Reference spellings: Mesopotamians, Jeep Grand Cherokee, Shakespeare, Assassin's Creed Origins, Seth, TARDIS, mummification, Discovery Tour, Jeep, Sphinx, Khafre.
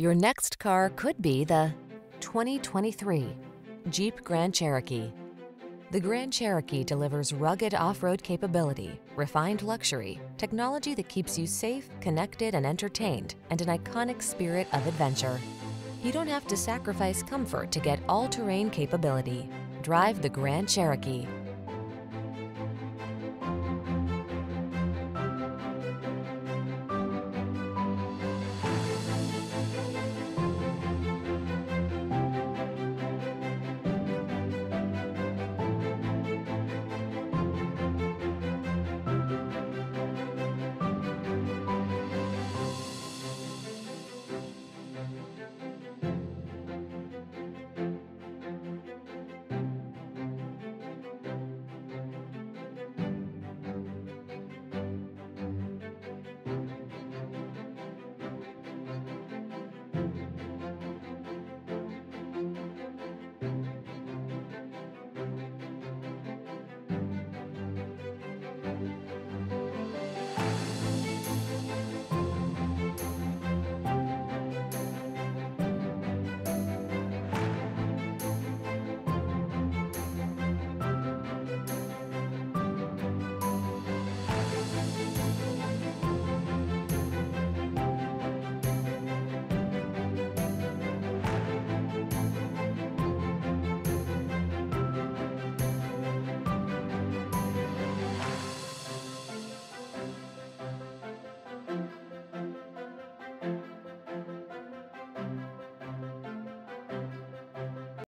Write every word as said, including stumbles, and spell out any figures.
Your next car could be the twenty twenty-three Jeep Grand Cherokee. The Grand Cherokee delivers rugged off-road capability, refined luxury, technology that keeps you safe, connected, and entertained, and an iconic spirit of adventure. You don't have to sacrifice comfort to get all-terrain capability. Drive the Grand Cherokee.